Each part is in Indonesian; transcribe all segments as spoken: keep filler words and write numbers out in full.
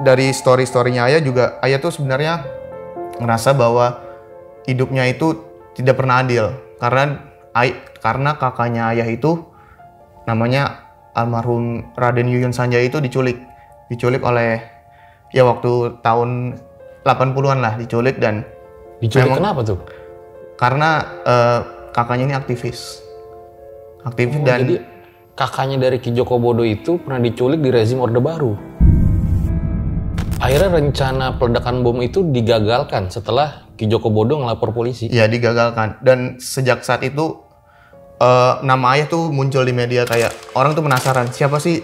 dari story-storynya Ayah juga, Ayah tuh sebenarnya ngerasa bahwa hidupnya itu tidak pernah adil. Karena Ay, karena kakaknya Ayah itu namanya almarhum Raden Yuyun Sanjaya itu diculik. Diculik oleh, ya waktu tahun delapan puluhan lah diculik dan... Diculik memang, kenapa tuh? Karena uh, kakaknya ini aktivis. Aktivis oh, dan... Jadi kakaknya dari Ki Joko Bodo itu pernah diculik di rezim Orde Baru. Akhirnya rencana peledakan bom itu digagalkan setelah Ki Joko Bodo ngelapor polisi. Iya, digagalkan. Dan sejak saat itu uh, nama Ayah tuh muncul di media, kayak orang tuh penasaran siapa sih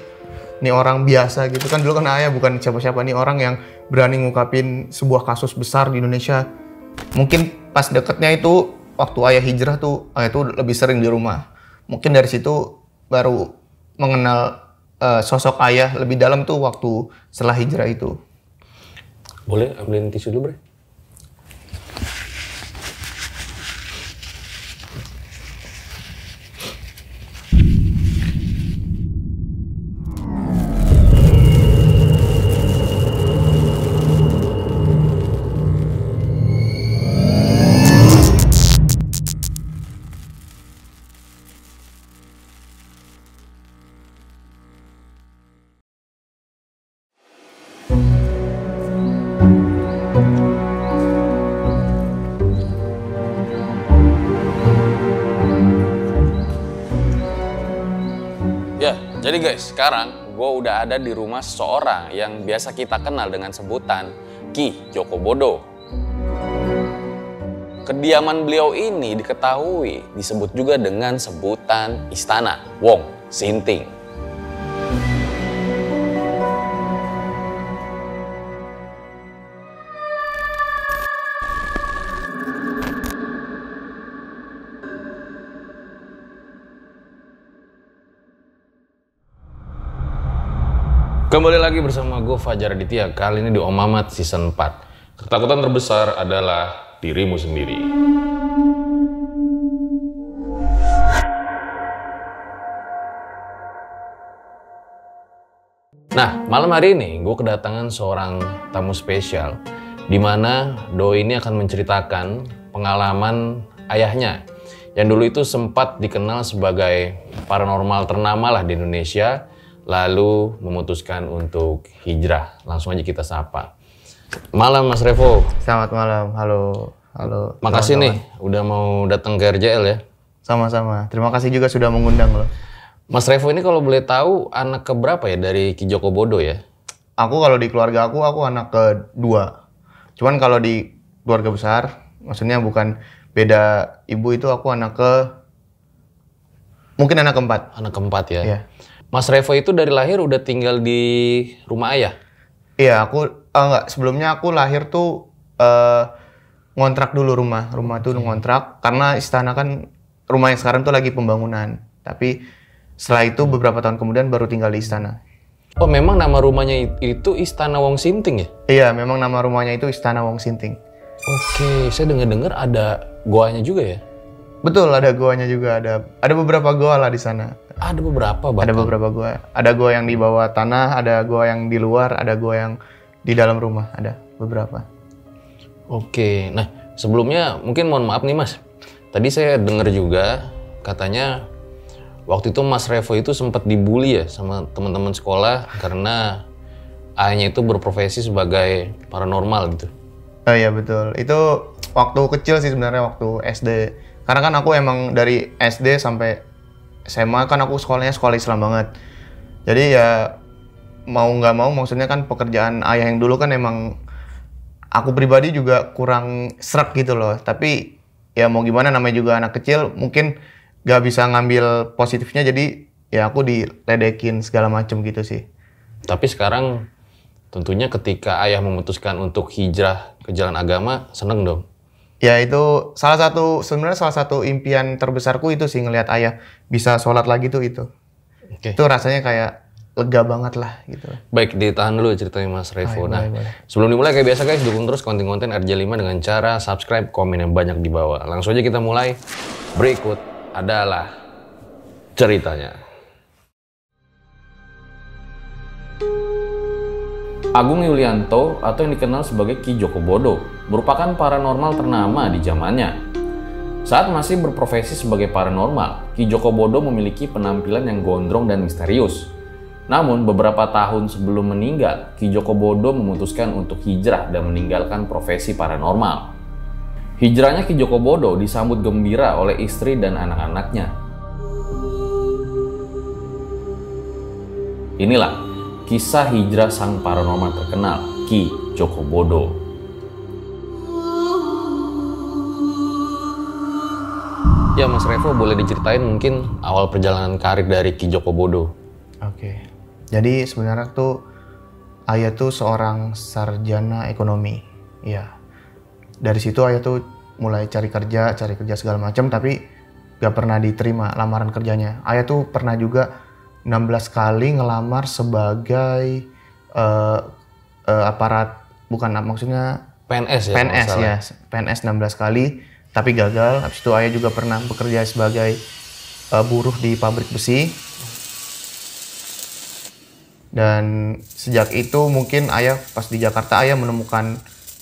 nih orang biasa gitu kan. Dulu kan Ayah bukan siapa-siapa, nih orang yang berani ngungkapin sebuah kasus besar di Indonesia. Mungkin pas deketnya itu waktu Ayah hijrah tuh, Ayah tuh lebih sering di rumah. Mungkin dari situ baru mengenal uh, sosok Ayah lebih dalam tuh waktu setelah hijrah itu. Boleh ambilin tisu dulu, Bre? Jadi guys, sekarang gue udah ada di rumah seseorang yang biasa kita kenal dengan sebutan Ki Joko Bodo. Kediaman beliau ini diketahui disebut juga dengan sebutan Istana Wong Sinting. Kembali lagi bersama gue Fajar Aditya, kali ini di Om Mamat Season empat. Ketakutan terbesar adalah dirimu sendiri. Nah, malam hari ini gue kedatangan seorang tamu spesial, dimana Doi ini akan menceritakan pengalaman ayahnya, yang dulu itu sempat dikenal sebagai paranormal ternama lah di Indonesia, lalu memutuskan untuk hijrah. Langsung aja kita sapa. Malam Mas Revo. Selamat malam. Halo. Halo. Makasih teman-teman nih udah mau datang ke R J L ya. Sama-sama. Terima kasih juga sudah mengundang loh. Mas Revo ini kalau boleh tahu anak keberapa ya dari Ki Joko Bodo ya? Aku kalau di keluarga aku aku anak kedua. Cuman kalau di keluarga besar, maksudnya bukan beda ibu, itu aku anak ke mungkin anak keempat. Anak keempat ya. Iya. Mas Revo itu dari lahir udah tinggal di rumah ayah? Iya, aku uh, enggak. Sebelumnya aku lahir tuh uh, ngontrak dulu rumah. Rumah tuh ngontrak karena istana kan, rumah yang sekarang tuh lagi pembangunan. Tapi setelah itu beberapa tahun kemudian baru tinggal di istana. Oh, memang nama rumahnya itu Istana Wong Sinting ya? Iya, memang nama rumahnya itu Istana Wong Sinting. Oke, saya dengar-dengar ada goanya juga ya? Betul, ada goanya juga, ada ada beberapa goa lah di sana. Ada beberapa bahkan. Ada beberapa goa. Ada goa yang di bawah tanah, ada goa yang di luar, ada goa yang di dalam rumah, ada beberapa. Oke. Nah, sebelumnya mungkin mohon maaf nih Mas. Tadi saya dengar juga katanya waktu itu Mas Revo itu sempat dibully ya sama teman-teman sekolah karena ayahnya itu berprofesi sebagai paranormal gitu. Oh iya betul. Itu waktu kecil sih sebenarnya, waktu S D. Karena kan aku emang dari S D sampai S M A kan aku sekolahnya sekolah Islam banget. Jadi ya mau nggak mau, maksudnya kan pekerjaan ayah yang dulu kan emang aku pribadi juga kurang srek gitu loh. Tapi ya mau gimana, namanya juga anak kecil mungkin nggak bisa ngambil positifnya, jadi ya aku diledekin segala macem gitu sih. Tapi sekarang tentunya ketika ayah memutuskan untuk hijrah ke jalan agama, seneng dong? Ya itu salah satu, sebenarnya salah satu impian terbesarku itu sih, ngelihat ayah bisa sholat lagi tuh itu. Okay. Itu rasanya kayak lega banget lah gitu. Baik, ditahan dulu ceritanya Mas Revo. Nah, boleh, boleh. Sebelum dimulai kayak biasa guys, dukung terus konten-konten R J L lima dengan cara subscribe, komen yang banyak di bawah. Langsung aja kita mulai. Berikut adalah ceritanya. Agung Yulianto atau yang dikenal sebagai Ki Joko Bodo merupakan paranormal ternama di zamannya. Saat masih berprofesi sebagai paranormal, Ki Joko Bodo memiliki penampilan yang gondrong dan misterius. Namun beberapa tahun sebelum meninggal, Ki Joko Bodo memutuskan untuk hijrah dan meninggalkan profesi paranormal. Hijrahnya Ki Joko Bodo disambut gembira oleh istri dan anak-anaknya. Inilah kisah hijrah sang paranormal terkenal, Ki Joko Bodo. Ya Mas Revo, boleh diceritain mungkin awal perjalanan karir dari Ki Joko Bodo? Oke, jadi sebenarnya tuh ayah tuh seorang sarjana ekonomi, ya. Dari situ ayah tuh mulai cari kerja, cari kerja segala macam, tapi gak pernah diterima lamaran kerjanya. Ayah tuh pernah juga enam belas kali ngelamar sebagai uh, uh, aparat, bukan maksudnya P N S ya? P N S ya, P N S enam belas kali, tapi gagal. Habis itu ayah juga pernah bekerja sebagai uh, buruh di pabrik besi. Dan sejak itu mungkin ayah pas di Jakarta, ayah menemukan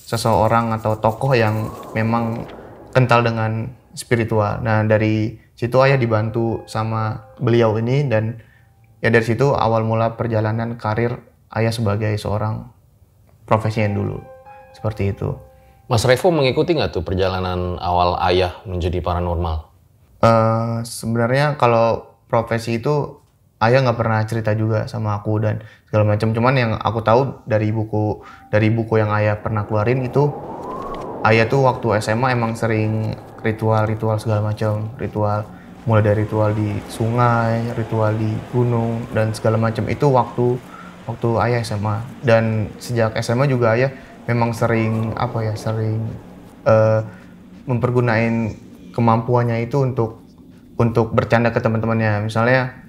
seseorang atau tokoh yang memang kental dengan spiritual. Nah dari situ ayah dibantu sama beliau ini dan ya dari situ awal mula perjalanan karir ayah sebagai seorang profesi yang dulu. Seperti itu. Mas Revo mengikuti nggak tuh perjalanan awal ayah menjadi paranormal? Uh, sebenarnya kalau profesi itu ayah nggak pernah cerita juga sama aku dan segala macam. Cuman yang aku tahu dari buku dari buku yang ayah pernah keluarin itu, ayah tuh waktu S M A emang sering ritual-ritual segala macam, ritual. Mulai dari ritual di sungai, ritual di gunung, dan segala macam itu waktu waktu ayah S M A. Dan sejak S M A juga ayah memang sering apa ya sering uh, mempergunakan kemampuannya itu untuk untuk bercanda ke teman-temannya. Misalnya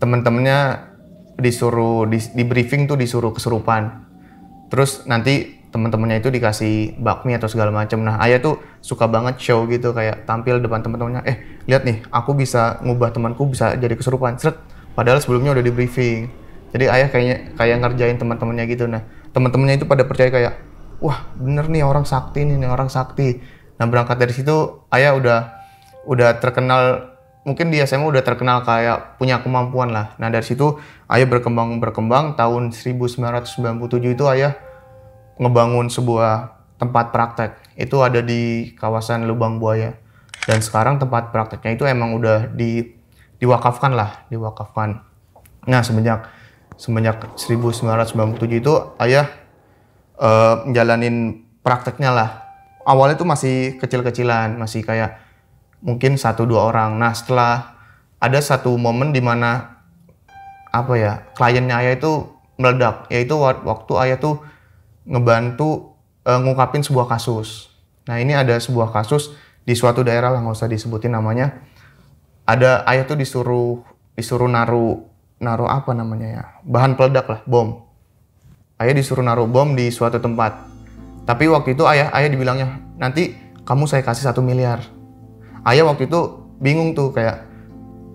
teman-temannya disuruh di, di briefing tuh disuruh kesurupan, terus nanti teman-temannya itu dikasih bakmi atau segala macam. Nah ayah tuh suka banget show gitu, kayak tampil depan teman-temannya, eh lihat nih aku bisa ngubah temanku bisa jadi kesurupan, seret, padahal sebelumnya udah di briefing. Jadi ayah kayaknya kayak ngerjain teman-temannya gitu. Nah teman-temannya itu pada percaya kayak, wah bener nih orang sakti nih, nih orang sakti. Nah berangkat dari situ ayah udah udah terkenal, mungkin di S M A udah terkenal kayak punya kemampuan lah. Nah dari situ ayah berkembang berkembang tahun seribu sembilan ratus sembilan puluh tujuh itu ayah ngebangun sebuah tempat praktek. Itu ada di kawasan Lubang Buaya. Dan sekarang tempat prakteknya itu emang udah di, diwakafkan lah, diwakafkan. Nah, semenjak semenjak seribu sembilan ratus sembilan puluh tujuh itu ayah uh, jalanin prakteknya lah. Awalnya itu masih kecil-kecilan, masih kayak mungkin satu dua orang. Nah, setelah ada satu momen di mana apa ya, kliennya ayah itu meledak, yaitu waktu ayah tuh ngebantu e, ngungkapin sebuah kasus. Nah ini ada sebuah kasus di suatu daerah lah, nggak usah disebutin namanya. Ada ayah tuh disuruh disuruh naruh naruh apa namanya ya, bahan peledak lah, bom. Ayah disuruh naruh bom di suatu tempat. Tapi waktu itu ayah ayah dibilangnya nanti kamu saya kasih satu miliar. Ayah waktu itu bingung tuh kayak,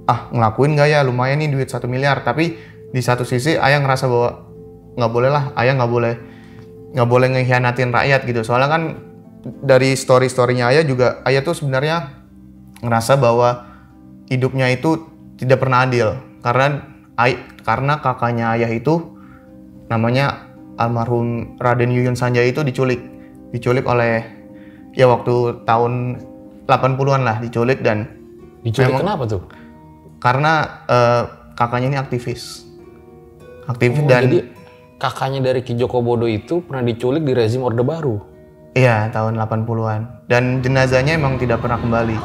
ah ngelakuin gak ya, lumayan nih duit satu miliar. Tapi di satu sisi ayah ngerasa bahwa nggak boleh lah, ayah nggak boleh nggak boleh ngehianatin rakyat gitu. Soalnya kan dari story-storynya ayah juga, ayah tuh sebenarnya ngerasa bahwa hidupnya itu tidak pernah adil. Karena ay, karena kakaknya ayah itu namanya almarhum Raden Yuyun Sanjaya itu diculik. Diculik oleh ya waktu tahun delapan puluhan lah diculik dan diculik memang, kenapa tuh? Karena uh, kakaknya ini aktivis. Aktivis oh, dan jadi... Kakaknya dari Ki Joko Bodo itu pernah diculik di rezim Orde Baru. Iya, tahun delapan puluhan. Dan jenazahnya emang tidak pernah kembali.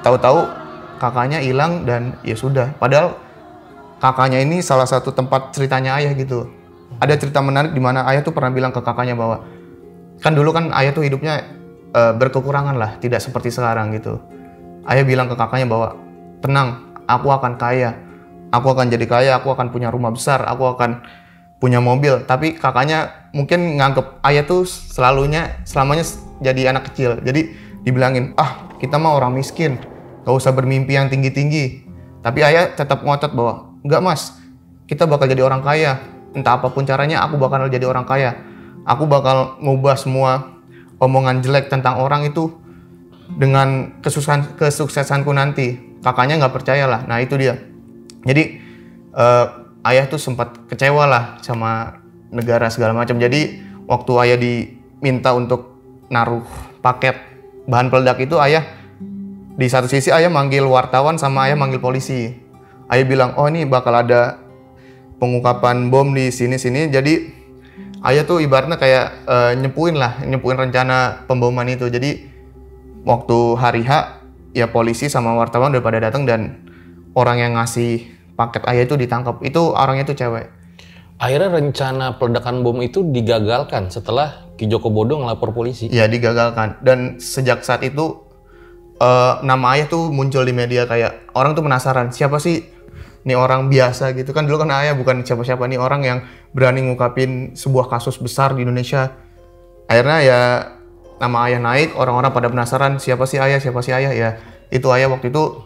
Tahu-tahu kakaknya hilang dan ya sudah. Padahal kakaknya ini salah satu tempat ceritanya ayah gitu. Ada cerita menarik di mana ayah tuh pernah bilang ke kakaknya bahwa kan dulu kan ayah tuh hidupnya e, berkekurangan lah, tidak seperti sekarang gitu. Ayah bilang ke kakaknya bahwa, tenang, aku akan kaya. Aku akan jadi kaya, aku akan punya rumah besar, aku akan punya mobil. Tapi kakaknya mungkin nganggep ayah tuh selalunya, selamanya jadi anak kecil. Jadi dibilangin, ah kita mah orang miskin. gak usah bermimpi yang tinggi-tinggi. Tapi ayah tetap ngotot bahwa, enggak mas, kita bakal jadi orang kaya. Entah apapun caranya, aku bakal jadi orang kaya. Aku bakal ngubah semua omongan jelek tentang orang itu dengan kesuksesan, kesuksesanku nanti. Kakaknya nggak percaya lah. Nah itu dia. Jadi uh, ayah tuh sempat kecewa lah sama negara segala macam. Jadi waktu ayah diminta untuk naruh paket bahan peledak itu, ayah di satu sisi ayah manggil wartawan sama ayah manggil polisi. Ayah bilang, oh ini bakal ada pengungkapan bom di sini-sini. Jadi ayah tuh ibaratnya kayak uh, nyepuin lah, nyepuin rencana pemboman itu. Jadi waktu hari H ya polisi sama wartawan udah pada datang dan orang yang ngasih paket ayah itu ditangkap. Itu orangnya itu cewek. Akhirnya rencana peledakan bom itu digagalkan setelah Ki Joko Bodo ngelapor polisi. Ya digagalkan. Dan sejak saat itu uh, nama ayah tuh muncul di media, kayak orang tuh penasaran siapa sih nih orang biasa gitu kan. Dulu kan ayah bukan siapa-siapa, nih orang yang berani ngungkapin sebuah kasus besar di Indonesia. Akhirnya ya nama ayah naik, orang-orang pada penasaran siapa sih ayah, siapa sih ayah ya. Itu ayah waktu itu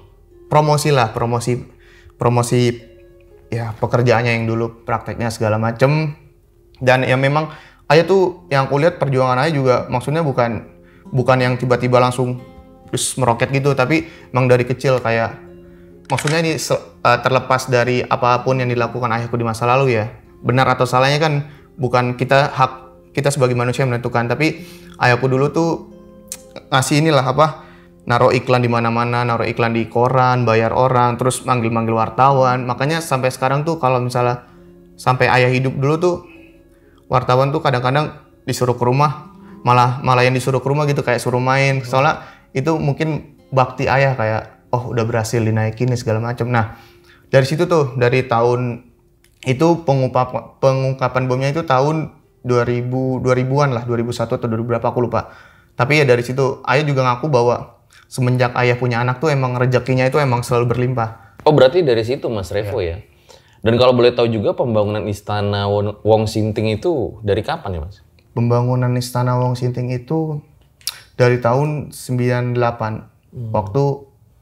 promosi lah, promosi promosi ya pekerjaannya yang dulu prakteknya segala macem. Dan ya memang ayah tuh yang kulihat perjuangan ayah juga maksudnya bukan bukan yang tiba-tiba langsung terus meroket gitu, tapi emang dari kecil kayak maksudnya ini uh, terlepas dari apapun yang dilakukan ayahku di masa lalu ya. Benar atau salahnya kan bukan kita hak kita sebagai manusia menentukan, tapi ayahku dulu tuh ngasih inilah apa, naruh iklan di mana-mana, naruh iklan di koran, bayar orang, terus manggil-manggil wartawan. Makanya sampai sekarang tuh kalau misalnya sampai ayah hidup dulu tuh wartawan tuh kadang-kadang disuruh ke rumah, malah malah yang disuruh ke rumah gitu kayak suruh main. Soalnya itu mungkin bakti ayah kayak oh udah berhasil dinaikin segala macam. Nah dari situ tuh dari tahun itu pengungkap, pengungkapan bomnya itu tahun dua ribu, dua ribuan lah, dua ribu satu atau dua ribu berapa aku lupa. Tapi ya dari situ ayah juga ngaku bahwa semenjak ayah punya anak tuh emang rezekinya itu emang selalu berlimpah. Oh berarti dari situ Mas Revo ya. Ya. Dan kalau boleh tahu juga pembangunan Istana Wong Sinting itu dari kapan ya Mas? Pembangunan Istana Wong Sinting itu dari tahun sembilan puluh delapan. Hmm. Waktu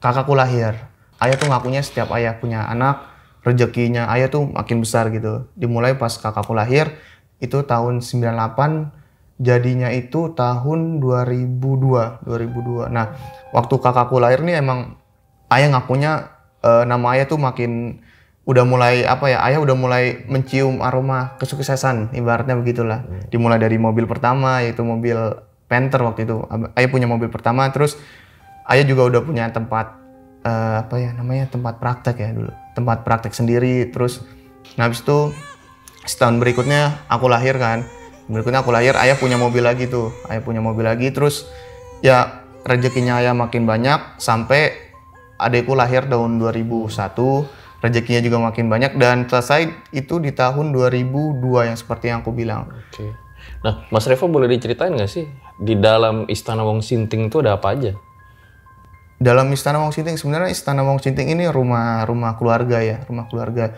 kakakku lahir. Ayah tuh ngakunya setiap ayah punya anak rezekinya ayah tuh makin besar gitu. Dimulai pas kakakku lahir. Itu tahun sembilan puluh delapan, jadinya itu tahun dua ribu dua. Nah, waktu kakakku lahir nih emang ayah ngakunya e, nama ayah tuh makin udah mulai apa ya? Ayah udah mulai mencium aroma kesuksesan, ibaratnya begitulah. Dimulai dari mobil pertama yaitu mobil Panther waktu itu. Ayah punya mobil pertama, terus ayah juga udah punya tempat e, apa ya namanya? Tempat praktek ya dulu. Tempat praktek sendiri, terus nah habis itu setahun berikutnya aku lahir kan, berikutnya aku lahir ayah punya mobil lagi tuh, ayah punya mobil lagi, terus ya rezekinya ayah makin banyak sampai adekku lahir tahun dua ribu satu, rezekinya juga makin banyak dan selesai itu di tahun dua ribu dua yang seperti yang aku bilang. Oke. Nah Mas Revo boleh diceritain nggak sih di dalam Istana Wong Sinting itu ada apa aja? Dalam Istana Wong Sinting sebenarnya Istana Wong Sinting ini rumah rumah keluarga ya, rumah keluarga.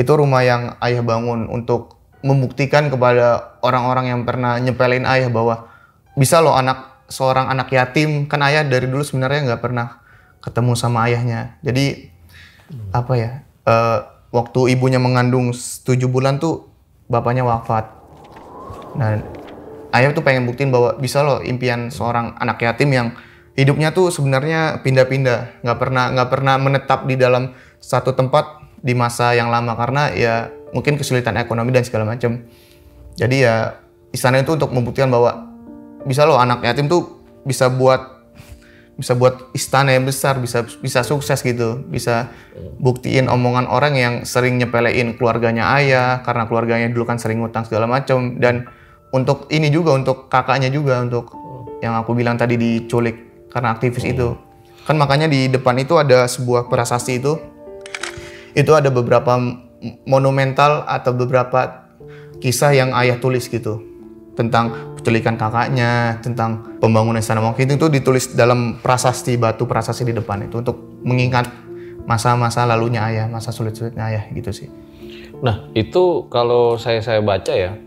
Itu rumah yang ayah bangun untuk membuktikan kepada orang-orang yang pernah nyepelin ayah bahwa bisa loh anak seorang anak yatim. Kan ayah dari dulu sebenarnya nggak pernah ketemu sama ayahnya. Jadi hmm. apa ya, e, waktu ibunya mengandung tujuh bulan tuh bapaknya wafat. Nah ayah tuh pengen buktiin bahwa bisa loh impian seorang anak yatim yang hidupnya tuh sebenarnya pindah-pindah. Nggak pernah, nggak pernah menetap di dalam satu tempat di masa yang lama karena ya mungkin kesulitan ekonomi dan segala macam. Jadi ya istana itu untuk membuktikan bahwa bisa loh anak yatim tuh bisa buat bisa buat istana yang besar, bisa bisa sukses gitu, bisa buktiin omongan orang yang sering nyepelein keluarganya ayah karena keluarganya dulu kan sering ngutang segala macam. Dan untuk ini juga untuk kakaknya juga, untuk yang aku bilang tadi diculik karena aktivis hmm. itu. Kan makanya di depan itu ada sebuah prasasti itu. Itu ada beberapa monumental atau beberapa kisah yang ayah tulis gitu. Tentang penculikan kakaknya, tentang pembangunan Istana Wong Sinting itu ditulis dalam prasasti, batu prasasti di depan itu. Untuk mengingat masa-masa lalunya ayah, masa sulit-sulitnya ayah gitu sih. Nah itu kalau saya saya baca ya,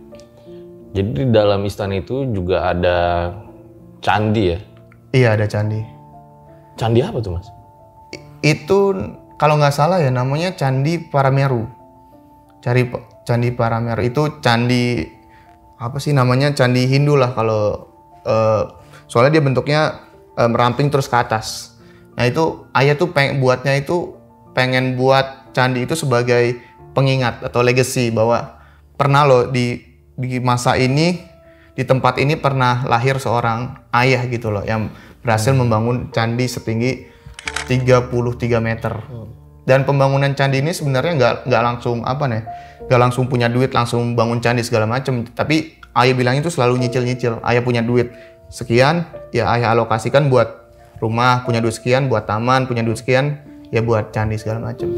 jadi di dalam istana itu juga ada candi ya? Iya ada candi. Candi apa tuh Mas? itu kalau nggak salah ya namanya Candi Parameru. Cari Candi Parameru itu candi apa sih namanya, candi Hindu lah kalau uh, soalnya dia bentuknya uh, meramping terus ke atas. Nah itu ayah tuh peng, buatnya itu pengen buat candi itu sebagai pengingat atau legacy bahwa pernah loh di di masa ini di tempat ini pernah lahir seorang ayah gitu loh yang berhasil hmm. membangun candi setinggi tiga puluh tiga meter. Dan pembangunan candi ini sebenarnya nggak nggak langsung apa nih, nggak langsung punya duit langsung bangun candi segala macam. Tapi ayah bilang itu selalu nyicil-nyicil. Ayah punya duit sekian, ya ayah alokasikan buat rumah, punya duit sekian buat taman, punya duit sekian ya buat candi segala macam.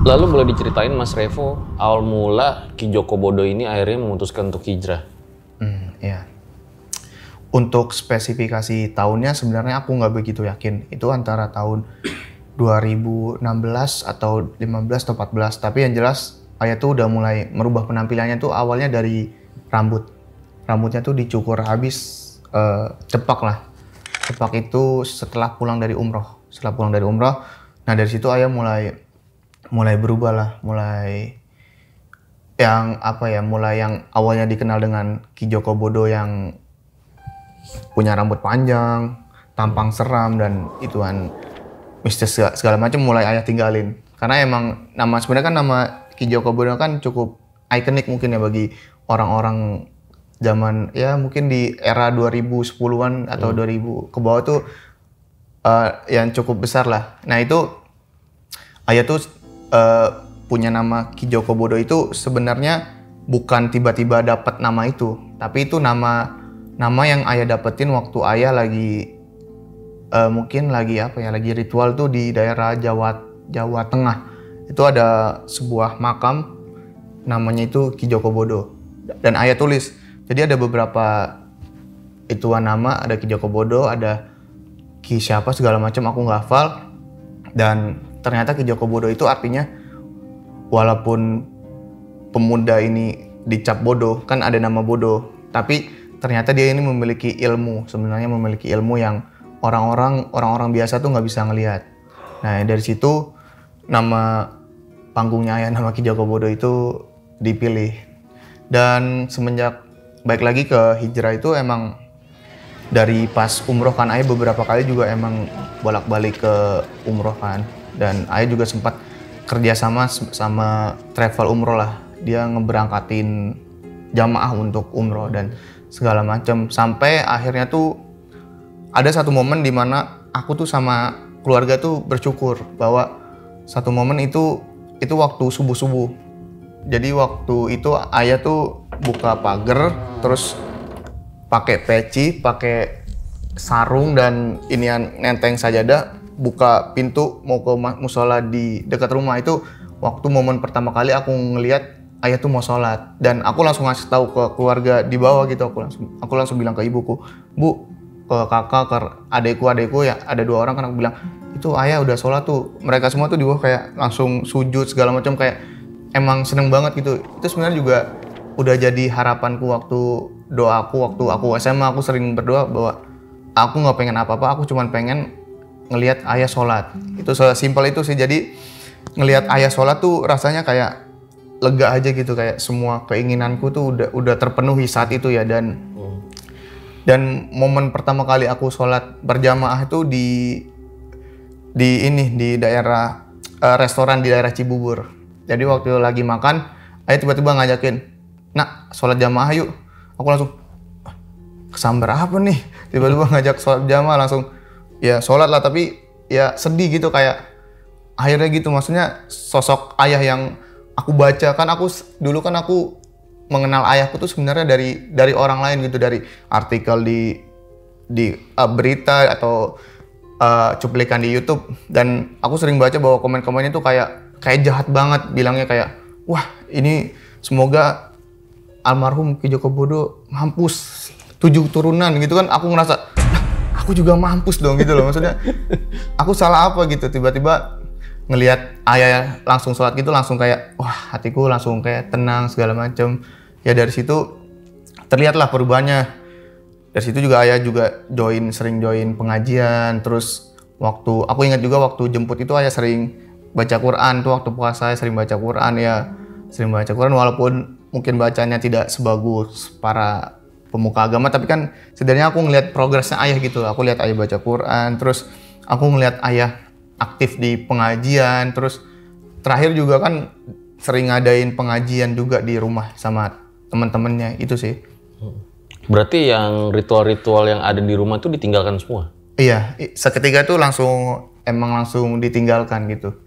Lalu boleh diceritain Mas Revo, awal mula Ki Joko Bodo ini akhirnya memutuskan untuk hijrah? Hmm, iya. Untuk spesifikasi tahunnya sebenarnya aku nggak begitu yakin. Itu antara tahun dua ribu enam belas atau lima belas atau empat belas. Tapi yang jelas ayah tuh udah mulai merubah penampilannya tuh awalnya dari rambut. Rambutnya tuh dicukur habis, eh, cepak lah. Cepak itu setelah pulang dari umroh. Setelah pulang dari umroh, nah dari situ ayah mulai... mulai berubah lah, mulai yang apa ya, mulai yang awalnya dikenal dengan Ki Joko Bodo yang punya rambut panjang, tampang seram dan ituan mistis segala macam mulai ayah tinggalin. Karena emang nama sebenarnya kan nama Ki Joko Bodo kan cukup ikonik mungkin ya bagi orang-orang zaman ya mungkin di era dua ribu sepuluhan atau hmm. dua ribu ke bawah tuh uh, yang cukup besar lah. Nah itu ayah tuh Uh, punya nama Ki Joko Bodo itu sebenarnya bukan tiba-tiba dapat nama itu, tapi itu nama nama yang ayah dapetin waktu ayah lagi uh, mungkin lagi apa ya, lagi ritual tuh di daerah Jawa Jawa Tengah. Itu ada sebuah makam namanya itu Ki Joko Bodo dan ayah tulis. Jadi ada beberapa ituan nama, ada Ki Joko Bodo, ada Ki siapa segala macam aku nggak hafal. Dan ternyata Ki Joko Bodo itu artinya walaupun pemuda ini dicap bodoh, kan ada nama bodoh, tapi ternyata dia ini memiliki ilmu, sebenarnya memiliki ilmu yang orang-orang orang-orang biasa tuh nggak bisa ngelihat. Nah dari situ nama panggungnya ayah, nama Ki Joko Bodo itu dipilih. Dan semenjak baik lagi ke hijrah itu emang dari pas umroh kan ayah beberapa kali juga emang bolak-balik ke umroh kan. Dan ayah juga sempat kerjasama sama travel umroh lah. Dia ngeberangkatin jamaah untuk umroh dan segala macam. Sampai akhirnya tuh ada satu momen dimana aku tuh sama keluarga tuh bersyukur bahwa satu momen itu itu waktu subuh-subuh. Jadi waktu itu ayah tuh buka pagar, terus pakai peci, pakai sarung dan inian nenteng sajadah. Buka pintu mau ke musola di dekat rumah. Itu waktu momen pertama kali aku ngelihat ayah tuh mau sholat dan aku langsung ngasih tahu ke keluarga di bawah gitu. Aku langsung aku langsung bilang ke ibuku, bu, ke kakak, ke adekku adekku ya ada dua orang kan, aku bilang itu ayah udah sholat tuh. Mereka semua tuh di bawah kayak langsung sujud segala macam, kayak emang seneng banget gitu. Itu sebenarnya juga udah jadi harapanku waktu doaku waktu aku S M A. Aku sering berdoa bahwa aku nggak pengen apa-apa, aku cuman pengen ngelihat ayah sholat. Itu sesimpel itu sih. Jadi ngelihat ayah sholat tuh rasanya kayak lega aja gitu, kayak semua keinginanku tuh udah udah terpenuhi saat itu ya. Dan hmm. dan momen pertama kali aku sholat berjamaah itu di di ini di daerah uh, restoran di daerah Cibubur. Jadi waktu lagi makan ayah tiba-tiba ngajakin, nak sholat jamaah yuk. Aku langsung kesambar apa nih, tiba-tiba ngajak sholat jamaah langsung. Ya sholat lah, tapi ya sedih gitu kayak akhirnya gitu. Maksudnya sosok ayah yang aku baca kan, aku dulu kan aku mengenal ayahku tuh sebenarnya dari dari orang lain gitu, dari artikel di di uh, berita atau uh, cuplikan di YouTube. Dan aku sering baca bahwa komen-komennya tuh kayak kayak jahat banget, bilangnya kayak wah ini semoga almarhum Ki Joko Bodo mampus tujuh turunan gitu kan. Aku ngerasa aku juga mampus dong gitu loh, maksudnya aku salah apa gitu. Tiba-tiba ngelihat ayah langsung sholat gitu, langsung kayak wah, hatiku langsung kayak tenang segala macem. Ya dari situ terlihatlah perubahannya. Dari situ juga ayah juga join, sering join pengajian. Terus waktu aku ingat juga waktu jemput itu ayah sering baca Quran tuh, waktu puasa saya sering baca Quran ya, sering baca Quran walaupun mungkin bacanya tidak sebagus para pemuka agama, tapi kan sebenarnya aku ngelihat progresnya ayah gitu. Aku lihat ayah baca Quran, terus aku ngelihat ayah aktif di pengajian, terus terakhir juga kan sering ngadain pengajian juga di rumah sama teman-temannya itu sih. Berarti yang ritual-ritual yang ada di rumah tuh ditinggalkan semua? Iya, seketika tuh langsung emang langsung ditinggalkan gitu.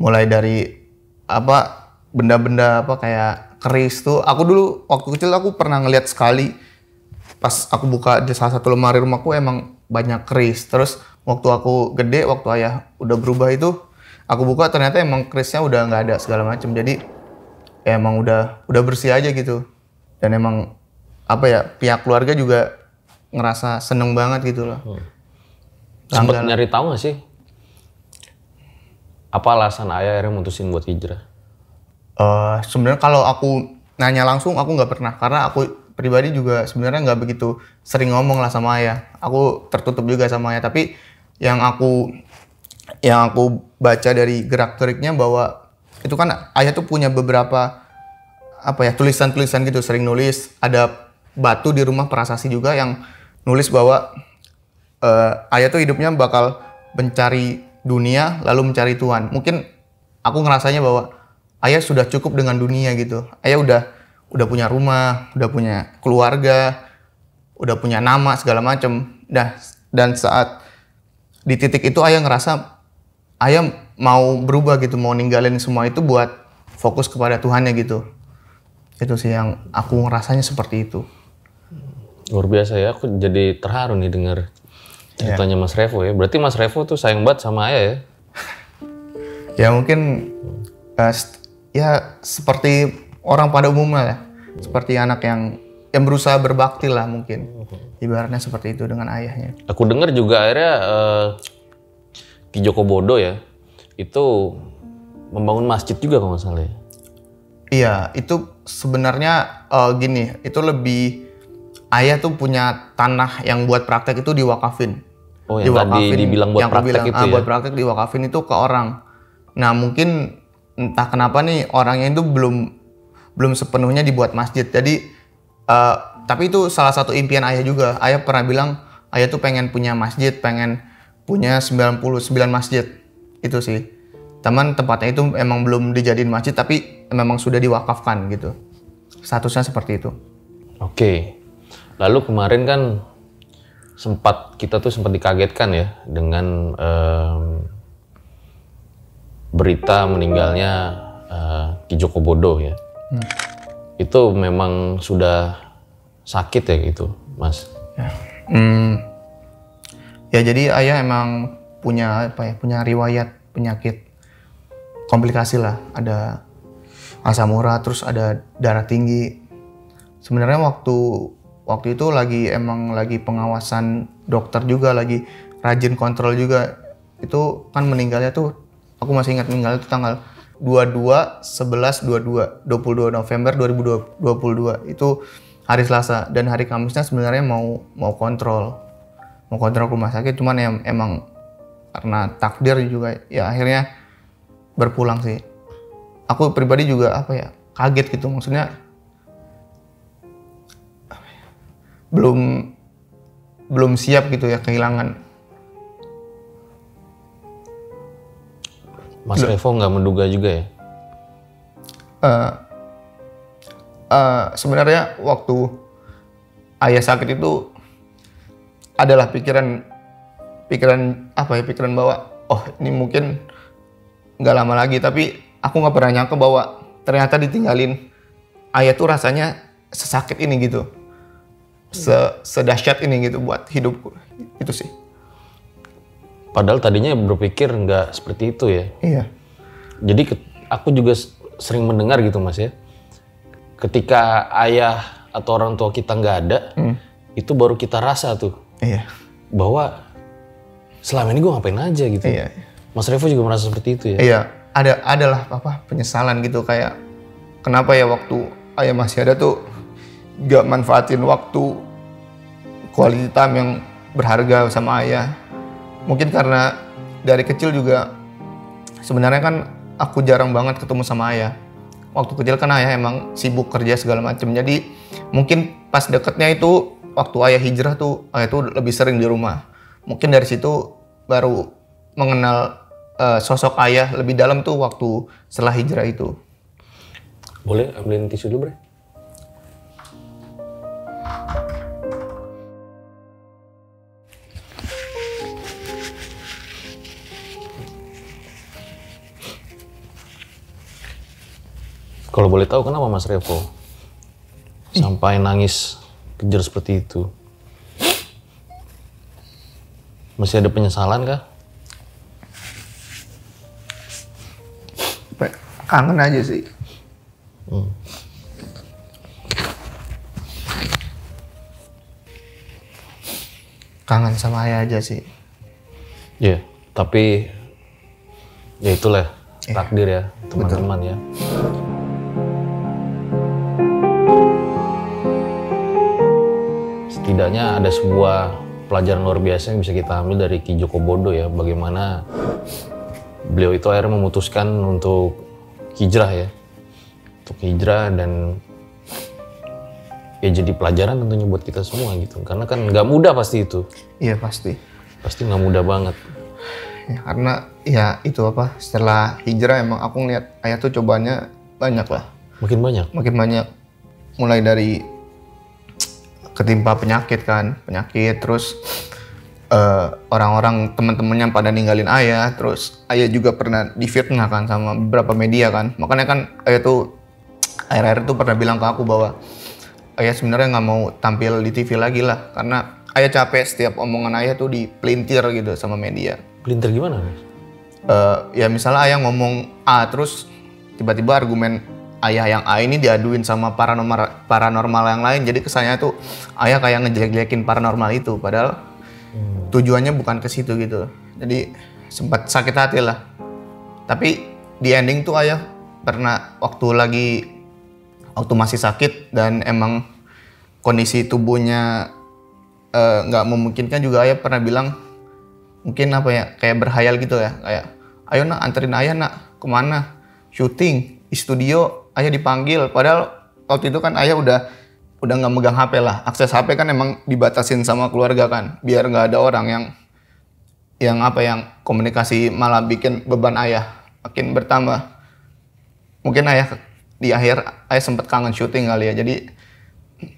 Mulai dari apa benda-benda apa kayak keris tuh. Aku dulu waktu kecil aku pernah ngelihat sekali. Pas aku buka di salah satu lemari rumahku emang banyak keris. Terus waktu aku gede, waktu ayah udah berubah itu, aku buka ternyata emang kerisnya udah nggak ada segala macam. Jadi ya emang udah udah bersih aja gitu. Dan emang apa ya, pihak keluarga juga ngerasa seneng banget gitu loh. Hmm. Sempet nyari tahu nggak sih apa alasan ayah akhirnya mutusin buat hijrah? Uh, Sebenarnya kalau aku nanya langsung aku nggak pernah, karena aku pribadi juga sebenarnya nggak begitu sering ngomong lah sama ayah. Aku tertutup juga sama ayah. Tapi yang aku yang aku baca dari gerak-geriknya bahwa itu kan ayah tuh punya beberapa apa ya tulisan-tulisan gitu, sering nulis. Ada batu di rumah prasasti juga yang nulis bahwa uh, ayah tuh hidupnya bakal mencari dunia lalu mencari Tuhan. Mungkin aku ngerasanya bahwa ayah sudah cukup dengan dunia gitu. Ayah udah udah punya rumah, udah punya keluarga, udah punya nama segala macem. Nah, dan saat di titik itu ayah ngerasa ayah mau berubah gitu, mau ninggalin semua itu buat fokus kepada Tuhannya gitu. Itu sih yang aku ngerasanya seperti itu. Luar biasa ya, aku jadi terharu nih dengar ceritanya yeah. Mas Revo ya. Berarti Mas Revo tuh sayang banget sama ayah ya? Ya mungkin uh, ya seperti orang pada umumnya ya, seperti anak yang yang berusaha berbakti lah mungkin. Ibaratnya seperti itu dengan ayahnya. Aku dengar juga akhirnya uh, Ki Joko Bodo ya, itu membangun masjid juga kalau nggak salah ya? Iya, itu sebenarnya uh, gini, itu lebih ayah tuh punya tanah yang buat praktek itu diwakafin. Oh, yang diwakafin, tadi dibilang buat yang praktek bilang, itu ah, ya? Buat praktek diwakafin itu ke orang. Nah mungkin entah kenapa nih orangnya itu belum belum sepenuhnya dibuat masjid. Jadi, uh, tapi itu salah satu impian ayah juga. Ayah pernah bilang, ayah tuh pengen punya masjid, pengen punya sembilan puluh sembilan masjid. Itu sih. Taman tempatnya itu emang belum dijadiin masjid, tapi memang sudah diwakafkan gitu. Statusnya seperti itu. Oke. Lalu kemarin kan sempat kita tuh sempat dikagetkan ya dengan um, berita meninggalnya uh, Ki Joko Bodo ya. Hmm. Itu memang sudah sakit ya gitu, Mas. Ya. Hmm. Ya jadi ayah emang punya apa ya? Punya riwayat penyakit komplikasi lah. Ada asam urat, terus ada darah tinggi. Sebenarnya waktu waktu itu lagi emang lagi pengawasan dokter juga, lagi rajin kontrol juga. Itu kan meninggalnya tuh, aku masih ingat meninggalnya tuh tanggal dua puluh dua sebelas dua puluh dua, dua puluh dua November dua ribu dua puluh dua, itu hari Selasa. Dan hari Kamisnya sebenarnya mau mau kontrol mau kontrol ke rumah sakit, cuman em, emang karena takdir juga ya akhirnya berpulang sih. Aku pribadi juga apa ya kaget gitu, maksudnya belum belum siap gitu ya kehilangan. Mas Revo nggak menduga juga ya? Uh, uh, sebenarnya waktu ayah sakit itu adalah pikiran, pikiran apa ya? Pikiran bahwa oh ini mungkin nggak lama lagi. Tapi aku nggak pernah nyangka bahwa ternyata ditinggalin ayah tuh rasanya sesakit ini gitu, sedahsyat ini gitu buat hidupku. Itu sih. Padahal tadinya berpikir nggak seperti itu ya. Iya. Jadi aku juga sering mendengar gitu Mas ya. Ketika ayah atau orang tua kita nggak ada, hmm. itu baru kita rasa tuh. Iya. Bahwa selama ini gue ngapain aja gitu. Iya. Mas Revo juga merasa seperti itu ya? Iya, ada adalah apa penyesalan gitu, kayak kenapa ya waktu ayah masih ada tuh gak manfaatin waktu quality time yang berharga sama ayah. Mungkin karena dari kecil juga sebenarnya kan aku jarang banget ketemu sama ayah. Waktu kecil kan ayah emang sibuk kerja segala macam. Jadi mungkin pas deketnya itu waktu ayah hijrah tuh, ayah tuh lebih sering di rumah. Mungkin dari situ baru mengenal uh, sosok ayah lebih dalam tuh waktu setelah hijrah itu. Boleh ambilin tisu dulu, Bre? Kalau boleh tahu kenapa Mas Revo sampai nangis kejar seperti itu? Masih ada penyesalan kah? Kangen aja sih. Hmm. Kangen sama ayah aja sih. Iya, yeah, tapi ya itulah yeah. takdir ya teman-teman ya. Setidaknya ada sebuah pelajaran luar biasa yang bisa kita ambil dari Ki Joko Bodo ya, bagaimana beliau itu akhirnya memutuskan untuk hijrah ya, untuk hijrah, dan ya jadi pelajaran tentunya buat kita semua gitu, karena kan nggak mudah pasti itu. Iya pasti. Pasti nggak mudah banget. Ya, karena ya itu apa, setelah hijrah emang aku ngeliat ayah tuh cobaannya banyak lah. Makin banyak? Makin banyak, mulai dari ketimpa penyakit kan, penyakit, terus uh, orang-orang teman-temannya pada ninggalin ayah, terus ayah juga pernah difitnah kan sama beberapa media kan, makanya kan ayah tuh akhir-akhir tuh pernah bilang ke aku bahwa ayah sebenarnya nggak mau tampil di T V lagi lah, karena ayah capek setiap omongan ayah tuh dipelintir gitu sama media. Pelintir gimana? Uh, ya misalnya ayah ngomong A, terus tiba-tiba argumen ayah yang A ini diaduin sama paranormal paranormal yang lain, jadi kesannya tuh ayah kayak ngejelek-jelekin paranormal itu, padahal hmm. tujuannya bukan ke situ gitu. Jadi sempat sakit hati lah. Tapi di ending tuh ayah pernah waktu lagi waktu masih sakit dan emang kondisi tubuhnya nggak uh, memungkinkan juga, ayah pernah bilang mungkin apa ya, kayak berhayal gitu ya, kayak ayo nak anterin ayah nak kemana, syuting di studio. Ayah dipanggil, padahal waktu itu kan ayah udah udah nggak megang H P lah. Akses H P kan emang dibatasin sama keluarga kan, biar nggak ada orang yang yang apa yang komunikasi malah bikin beban ayah makin bertambah. Mungkin ayah di akhir ayah sempat kangen syuting kali ya. Jadi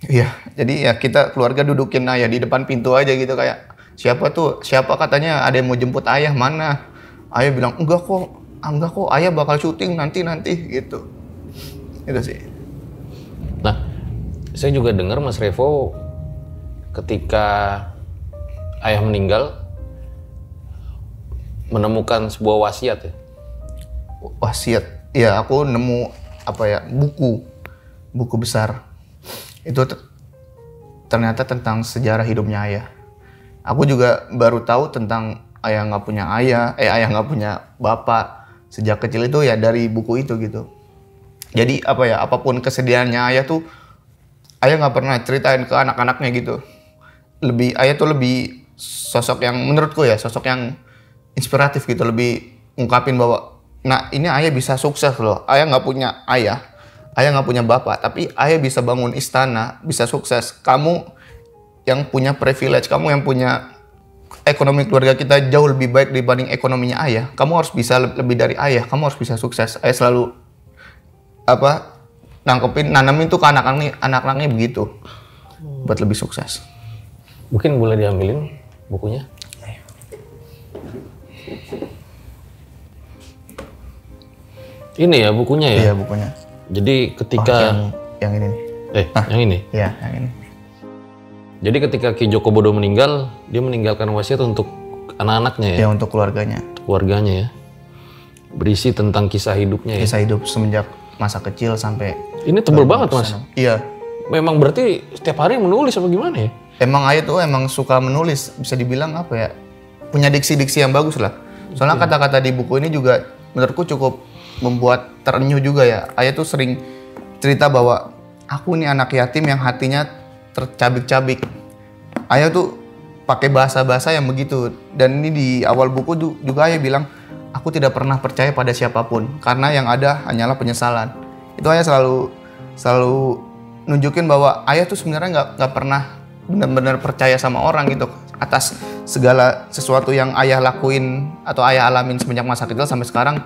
ya, jadi ya kita keluarga dudukin ayah di depan pintu aja gitu, kayak siapa tuh, siapa katanya ada yang mau jemput ayah, mana? Ayah bilang enggak kok, enggak kok, ayah bakal syuting nanti nanti gitu. Itu sih. Nah, saya juga dengar Mas Revo ketika ayah meninggal menemukan sebuah wasiat ya. Wasiat. Ya, aku nemu apa ya? Buku. Buku besar. Itu ternyata tentang sejarah hidupnya ayah. Aku juga baru tahu tentang ayah nggak punya ayah, eh ayah nggak punya bapak sejak kecil itu ya dari buku itu gitu. Jadi apa ya, apapun kesedihannya ayah tuh ayah nggak pernah ceritain ke anak-anaknya gitu. Lebih ayah tuh lebih sosok yang menurutku ya, sosok yang inspiratif gitu, lebih ngungkapin bahwa nah ini ayah bisa sukses loh. Ayah nggak punya ayah, ayah nggak punya bapak, tapi ayah bisa bangun istana, bisa sukses. Kamu yang punya privilege, kamu yang punya ekonomi keluarga kita jauh lebih baik dibanding ekonominya ayah. Kamu harus bisa lebih dari ayah, kamu harus bisa sukses. Ayah selalu apa nangkepin, nanamin tuh ke anak-anak anak-anaknya begitu hmm. buat lebih sukses. Mungkin boleh diambilin bukunya. Ini ya bukunya ya. Iya bukunya. Jadi ketika oh, yang, yang ini nih. Eh ah. yang ini. Iya yang ini. Jadi ketika Ki Joko Bodo meninggal, dia meninggalkan wasiat untuk anak-anaknya ya. Ya untuk keluarganya. Keluarganya ya. Berisi tentang kisah hidupnya ya. Kisah hidup semenjak masa kecil sampai... Ini tebel banget Mas. Iya. Memang berarti setiap hari menulis apa gimana ya? Emang ayah tuh emang suka menulis. Bisa dibilang apa ya? Punya diksi-diksi yang bagus lah. Soalnya kata-kata di buku ini juga menurutku cukup membuat terenyuh juga ya. Ayah tuh sering cerita bahwa aku ini anak yatim yang hatinya tercabik-cabik. Ayah tuh pakai bahasa-bahasa yang begitu. Dan ini di awal buku juga ayah bilang, aku tidak pernah percaya pada siapapun karena yang ada hanyalah penyesalan. Itu ayah selalu selalu nunjukin bahwa ayah tuh sebenarnya nggak nggak pernah benar-benar percaya sama orang gitu atas segala sesuatu yang ayah lakuin atau ayah alamin semenjak masa kecil sampai sekarang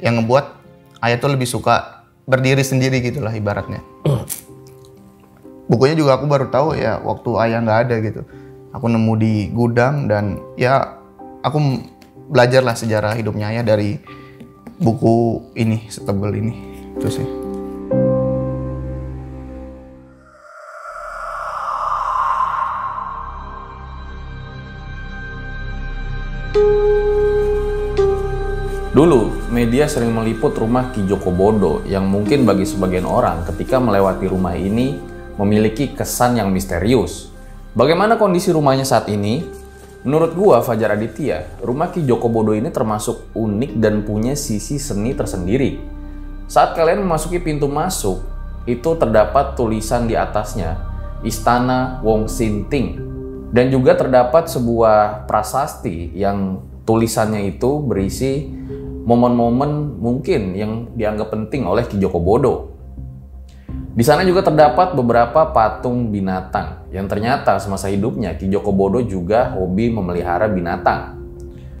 yang ngebuat ayah tuh lebih suka berdiri sendiri gitulah ibaratnya. Bukunya juga aku baru tahu ya waktu ayah nggak ada gitu. Aku nemu di gudang dan ya aku belajarlah sejarah hidupnya ayah dari buku ini, setebel ini. Itu sih. Dulu, media sering meliput rumah Ki Joko Bodo yang mungkin bagi sebagian orang ketika melewati rumah ini memiliki kesan yang misterius. Bagaimana kondisi rumahnya saat ini? Menurut gua, Fajar Aditya, rumah Ki Joko Bodo ini termasuk unik dan punya sisi seni tersendiri. Saat kalian memasuki pintu masuk, itu terdapat tulisan di atasnya, Istana Wong Sinting. Dan juga terdapat sebuah prasasti yang tulisannya itu berisi momen-momen mungkin yang dianggap penting oleh Ki Joko Bodo. Di sana juga terdapat beberapa patung binatang yang ternyata semasa hidupnya Ki Joko Bodo juga hobi memelihara binatang.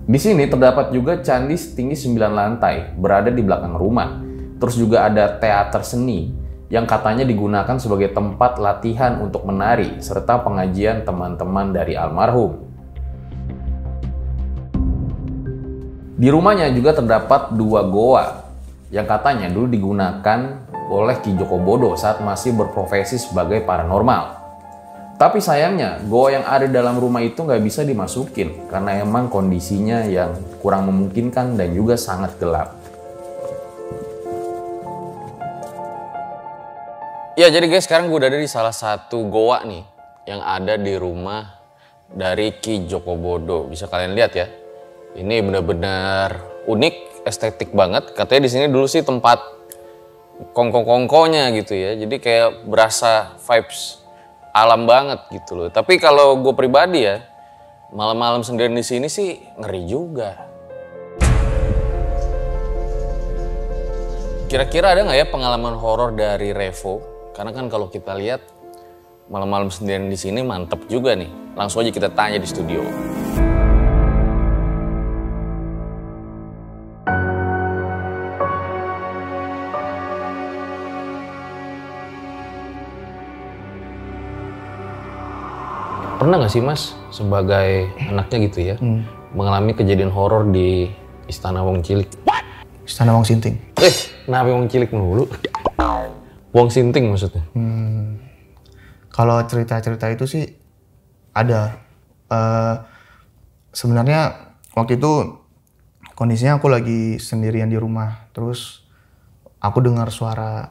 Di sini terdapat juga candi setinggi sembilan lantai berada di belakang rumah. Terus juga ada teater seni yang katanya digunakan sebagai tempat latihan untuk menari serta pengajian teman-teman dari almarhum. Di rumahnya juga terdapat dua goa yang katanya dulu digunakan oleh Ki Joko Bodo saat masih berprofesi sebagai paranormal. Tapi sayangnya goa yang ada dalam rumah itu nggak bisa dimasukin karena emang kondisinya yang kurang memungkinkan dan juga sangat gelap. Ya jadi guys, sekarang gue udah ada di salah satu goa nih yang ada di rumah dari Ki Joko Bodo. Bisa kalian lihat ya, ini benar-benar unik, estetik banget. Katanya di sini dulu sih tempat kongkong-kongkonya gitu ya, jadi kayak berasa vibes alam banget gitu loh. Tapi kalau gue pribadi ya, malam-malam sendirian di sini sih ngeri juga. Kira-kira ada nggak ya pengalaman horor dari Revo? Karena kan kalau kita lihat malam-malam sendirian di sini mantep juga nih. Langsung aja kita tanya di studio. Pernah nggak sih mas sebagai anaknya gitu ya hmm. mengalami kejadian horor di Istana Wong Cilik? What? Istana Wong Sinting. Eh, kenapa Wong Cilik dulu? Wong Sinting maksudnya. Hmm. Kalau cerita-cerita itu sih ada. Uh, sebenarnya waktu itu kondisinya aku lagi sendirian di rumah, terus aku dengar suara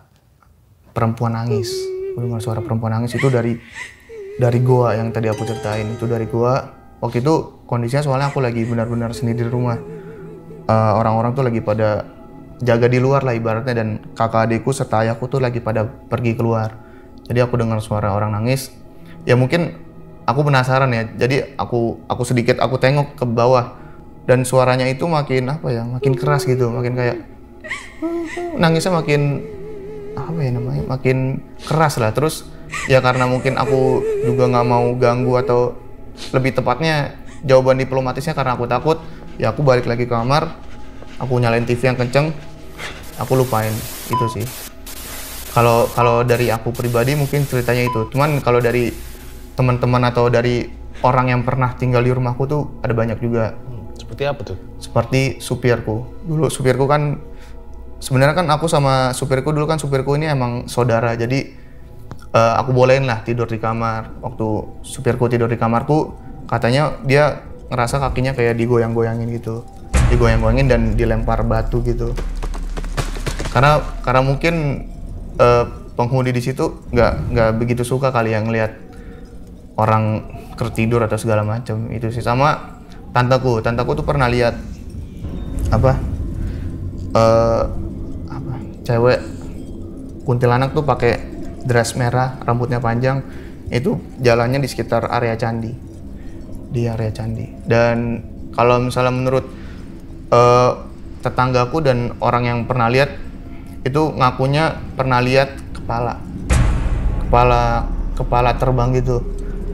perempuan nangis. Aku dengar suara perempuan nangis itu dari dari goa yang tadi aku ceritain, itu dari goa. Waktu itu kondisinya soalnya aku lagi benar-benar sendiri di rumah. Orang-orang uh, tuh lagi pada jaga di luar lah ibaratnya, dan kakak adikku serta ayahku tuh lagi pada pergi keluar. Jadi aku dengar suara orang nangis. Ya mungkin aku penasaran ya. Jadi aku aku sedikit aku tengok ke bawah dan suaranya itu makin apa ya? Makin keras gitu, makin kayak nangisnya makin apa ya namanya? Makin keras lah. Terus ya karena mungkin aku juga nggak mau ganggu, atau lebih tepatnya jawaban diplomatisnya karena aku takut, ya aku balik lagi ke kamar, aku nyalain T V yang kenceng, aku lupain. Itu sih kalau kalau dari aku pribadi mungkin ceritanya itu. Cuman kalau dari teman-teman atau dari orang yang pernah tinggal di rumahku tuh ada banyak juga. Seperti apa tuh? Seperti supirku dulu. Supirku kan sebenarnya kan aku sama supirku dulu kan supirku ini emang saudara, jadi Uh, aku bolehin lah tidur di kamar. Waktu supirku tidur di kamarku, katanya dia ngerasa kakinya kayak digoyang-goyangin gitu, digoyang-goyangin dan dilempar batu gitu. Karena karena mungkin uh, penghuni di situ nggak nggak begitu suka kali yang ngeliat orang tertidur atau segala macam. Itu sih. Sama tanteku, tanteku tuh pernah lihat apa uh, apa cewek kuntilanak tuh pakai dress merah, rambutnya panjang, itu jalannya di sekitar area candi, di area candi. Dan kalau misalnya menurut uh, tetanggaku dan orang yang pernah lihat, itu ngakunya pernah lihat kepala kepala kepala terbang gitu.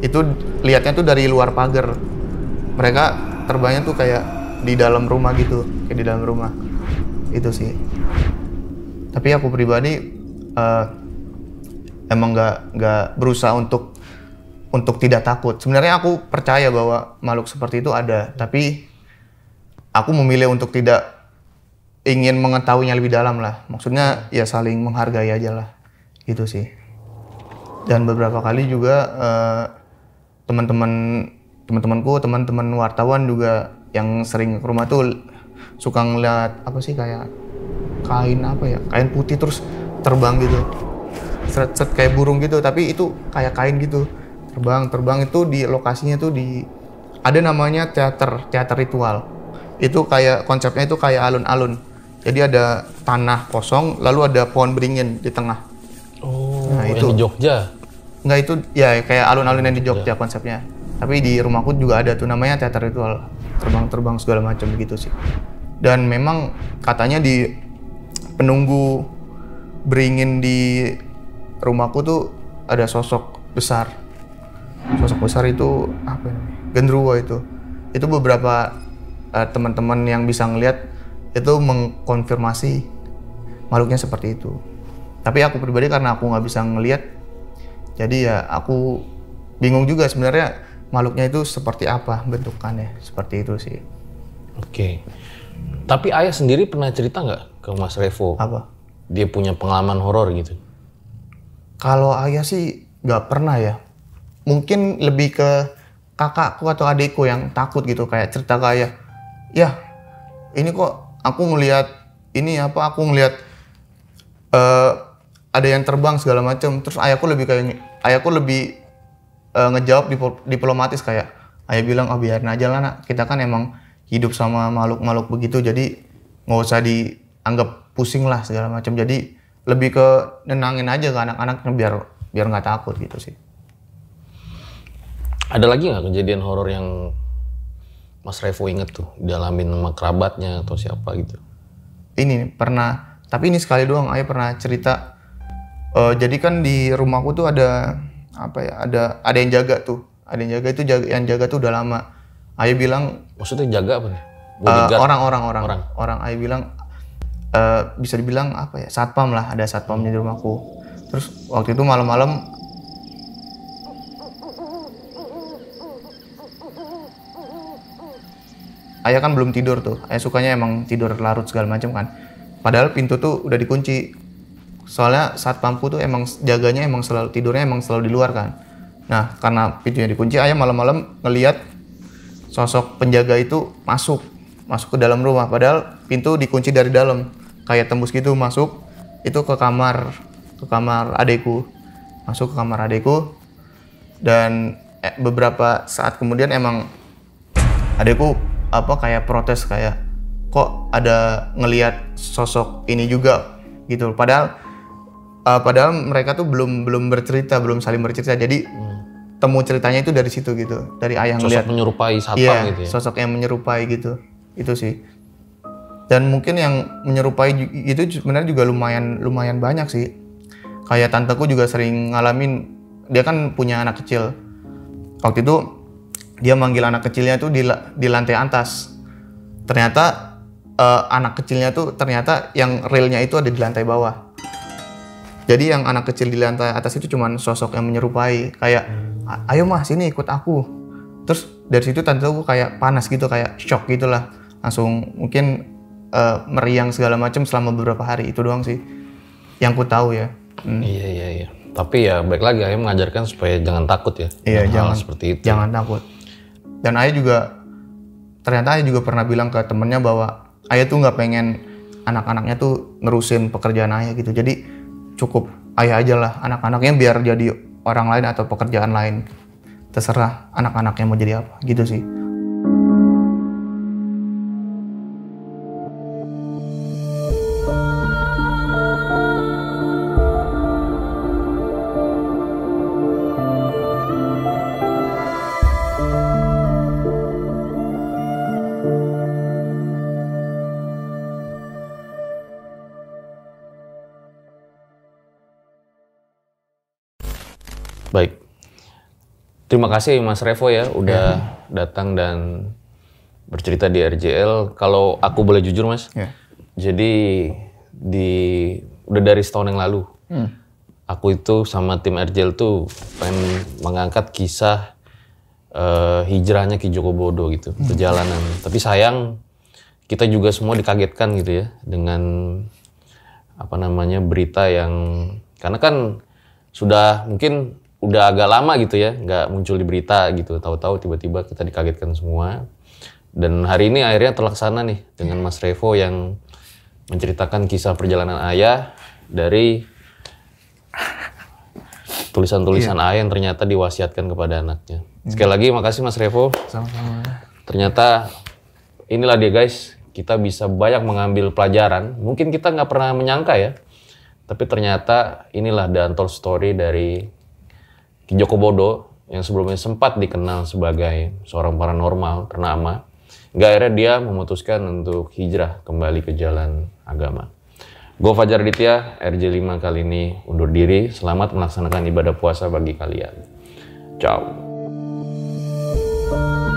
Itu lihatnya tuh dari luar pagar, mereka terbangnya tuh kayak di dalam rumah gitu, kayak di dalam rumah itu sih. Tapi aku pribadi uh, emang nggak nggak berusaha untuk untuk tidak takut. Sebenarnya aku percaya bahwa makhluk seperti itu ada, tapi aku memilih untuk tidak ingin mengetahuinya lebih dalam lah. Maksudnya ya saling menghargai aja lah, gitu sih. Dan beberapa kali juga uh, teman-teman teman-temanku, teman-teman wartawan juga yang sering ke rumah tuh suka ngeliat apa sih kayak kain apa ya, kain putih terus terbang gitu, seret-seret kayak burung gitu, tapi itu kayak kain gitu terbang. Terbang itu di lokasinya tuh di ada namanya teater teater ritual. Itu kayak konsepnya itu kayak alun-alun, jadi ada tanah kosong lalu ada pohon beringin di tengah. Oh, nah, itu di Jogja nggak itu ya kayak alun-alun yang di Jogja konsepnya. Tapi di rumahku juga ada tuh namanya teater ritual, terbang-terbang segala macam begitu sih. Dan memang katanya di penunggu beringin di rumahku tuh ada sosok besar. Sosok besar itu apa ini? Gendruwo itu. Itu beberapa uh, teman-teman yang bisa ngelihat itu mengkonfirmasi makhluknya seperti itu. Tapi aku pribadi karena aku nggak bisa ngelihat, jadi ya aku bingung juga sebenarnya makhluknya itu seperti apa bentukannya, seperti itu sih. Oke. Tapi ayah sendiri pernah cerita nggak ke Mas Revo? Apa? Dia punya pengalaman horor gitu? Kalau ayah sih nggak pernah ya. Mungkin lebih ke kakakku atau adikku yang takut gitu, kayak cerita ke ayah. Ya, ini kok aku ngelihat ini apa? Aku ngelihat uh, ada yang terbang segala macam. Terus ayahku lebih kayak ayahku lebih Uh, ngejawab diplomatis kayak ayah bilang, oh biarin aja lah nak, kita kan emang hidup sama makhluk-makhluk begitu, jadi nggak usah dianggap pusing lah segala macam. Jadi lebih ke nenangin aja ke anak-anaknya biar biar nggak takut gitu sih. Ada lagi nggak kejadian horor yang Mas Revo inget tuh dialamin sama kerabatnya atau siapa gitu? Ini pernah, tapi ini sekali doang ayah pernah cerita. Uh, jadi kan di rumahku tuh ada apa ya, ada ada yang jaga tuh, ada yang jaga itu jaga, yang jaga tuh udah lama. Ayah bilang, maksudnya jaga apa nih? Uh, orang-orang orang orang orang ayah bilang uh, bisa dibilang apa ya, satpam lah, ada satpamnya di rumahku. Terus waktu itu malam-malam ayah kan belum tidur tuh, ayah sukanya emang tidur larut segala macam kan, padahal pintu tuh udah dikunci. Soalnya satpamku tuh emang jaganya emang selalu tidurnya emang selalu di luar kan. Nah karena pintunya dikunci, ayah malam-malam ngelihat sosok penjaga itu masuk masuk ke dalam rumah. Padahal pintu dikunci dari dalam, kayak tembus gitu masuk itu ke kamar ke kamar adekku, masuk ke kamar adekku. Dan eh, beberapa saat kemudian emang adekku apa kayak protes kayak kok ada ngelihat sosok ini juga gitu. Padahal Uh, padahal mereka tuh belum belum bercerita, belum saling bercerita. Jadi hmm. temu ceritanya itu dari situ gitu, dari ayah ngelihat. Sosok menyerupai satpam yeah, gitu ya? Sosok yang menyerupai gitu, itu sih. Dan mungkin yang menyerupai itu sebenarnya juga lumayan lumayan banyak sih. Kayak tanteku juga sering ngalamin, dia kan punya anak kecil. Waktu itu dia manggil anak kecilnya tuh di, di lantai atas. Ternyata uh, anak kecilnya tuh ternyata yang realnya itu ada di lantai bawah. Jadi yang anak kecil di lantai atas itu cuman sosok yang menyerupai. Kayak, ayo mah sini ikut aku. Terus dari situ tante aku kayak panas gitu, kayak shock gitu lah. Langsung mungkin uh, meriang segala macam selama beberapa hari. Itu doang sih yang ku tahu ya. Hmm. Iya, iya, iya. Tapi ya baik lagi, ayah mengajarkan supaya jangan takut ya. Iya, jangan, seperti itu. Jangan takut. Dan ayah juga, ternyata ayah juga pernah bilang ke temennya bahwa ayah tuh nggak pengen anak-anaknya tuh nerusin pekerjaan ayah gitu. Jadi cukup ayah aja lah anak-anaknya, biar jadi orang lain atau pekerjaan lain, terserah anak-anaknya mau jadi apa gitu sih. Baik. Terima kasih Mas Revo ya udah yeah. datang dan bercerita di R J L. Kalau aku boleh jujur Mas, yeah. jadi di udah dari setahun yang lalu, hmm. aku itu sama tim R J L tuh pengen mengangkat kisah uh, hijrahnya Ki Joko Bodo gitu, hmm. perjalanan. Tapi sayang kita juga semua dikagetkan gitu ya dengan apa namanya berita yang karena kan sudah mungkin udah agak lama gitu ya, nggak muncul di berita gitu. Tahu-tahu tiba-tiba kita dikagetkan semua. Dan hari ini akhirnya terlaksana nih dengan Mas Revo yang menceritakan kisah perjalanan ayah dari tulisan-tulisan iya. ayah yang ternyata diwasiatkan kepada anaknya. Sekali lagi makasih Mas Revo. Sama-sama. Ternyata inilah dia guys, kita bisa banyak mengambil pelajaran. Mungkin kita nggak pernah menyangka ya, tapi ternyata inilah the untold story dari Ki Joko Bodo yang sebelumnya sempat dikenal sebagai seorang paranormal ternama, nggak akhirnya dia memutuskan untuk hijrah kembali ke jalan agama. Gue Fajar Aditya, R J lima kali ini undur diri. Selamat melaksanakan ibadah puasa bagi kalian. Ciao.